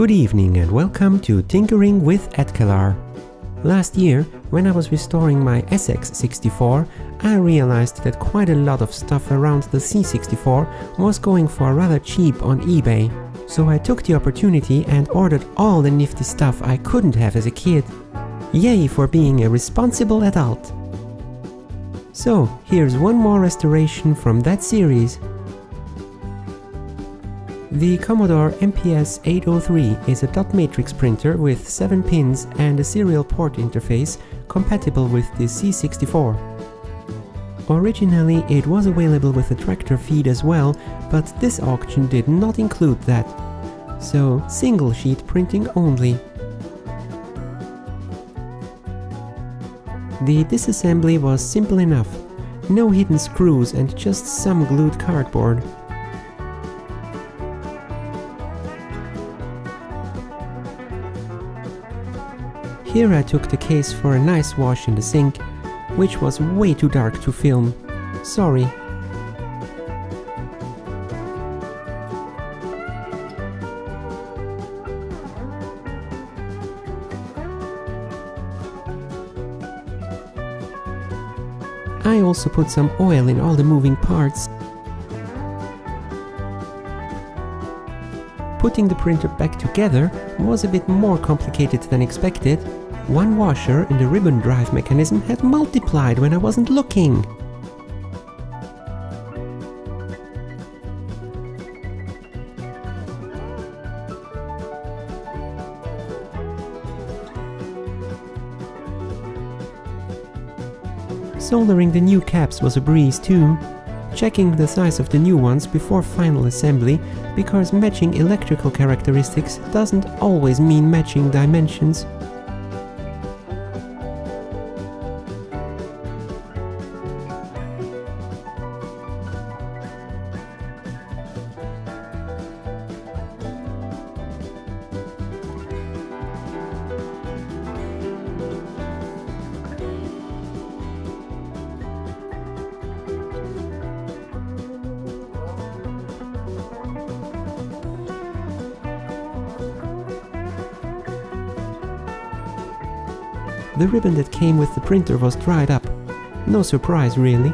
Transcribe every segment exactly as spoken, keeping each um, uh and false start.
Good evening and welcome to Tinkering with Atkelar. Last year, when I was restoring my S X sixty-four, I realized that quite a lot of stuff around the C sixty-four was going for rather cheap on eBay. So I took the opportunity and ordered all the nifty stuff I couldn't have as a kid. Yay for being a responsible adult! So, here's one more restoration from that series. The Commodore M P S eight oh three is a dot matrix printer with seven pins and a serial port interface compatible with the C sixty-four. Originally it was available with a tractor feed as well, but this auction did not include that. So single sheet printing only. The disassembly was simple enough. No hidden screws and just some glued cardboard. Here I took the case for a nice wash in the sink, which was way too dark to film. Sorry. I also put some oil in all the moving parts, putting the printer back together was a bit more complicated than expected. One washer in the ribbon drive mechanism had multiplied when I wasn't looking. Soldering the new caps was a breeze too. Checking the size of the new ones before final assembly, because matching electrical characteristics doesn't always mean matching dimensions. The ribbon that came with the printer was dried up. No surprise really.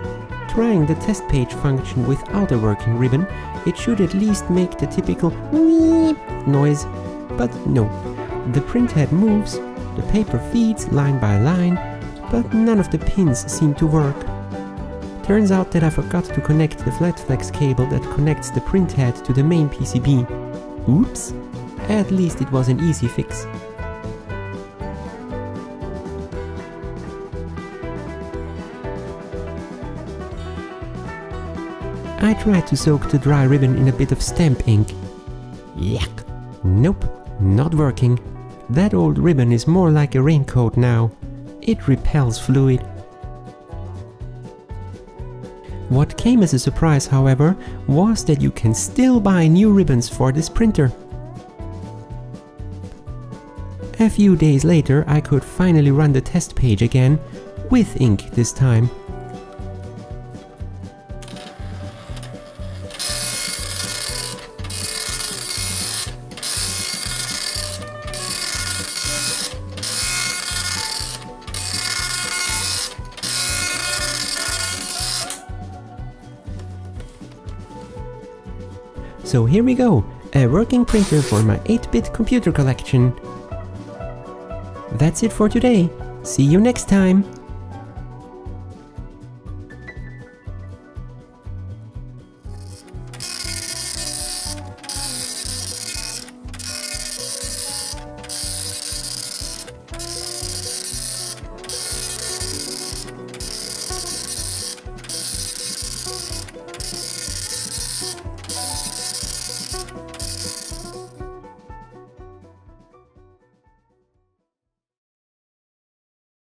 Trying the test page function without a working ribbon, it should at least make the typical "weep" noise, but no. The printhead moves, the paper feeds line by line, but none of the pins seem to work. Turns out that I forgot to connect the flat flex cable that connects the printhead to the main P C B. Oops! At least it was an easy fix. I tried to soak the dry ribbon in a bit of stamp ink. Yuck! Nope, not working. That old ribbon is more like a raincoat now. It repels fluid. What came as a surprise, however, was that you can still buy new ribbons for this printer. A few days later, I could finally run the test page again, with ink this time. So here we go, a working printer for my eight bit computer collection. That's it for today. See you next time!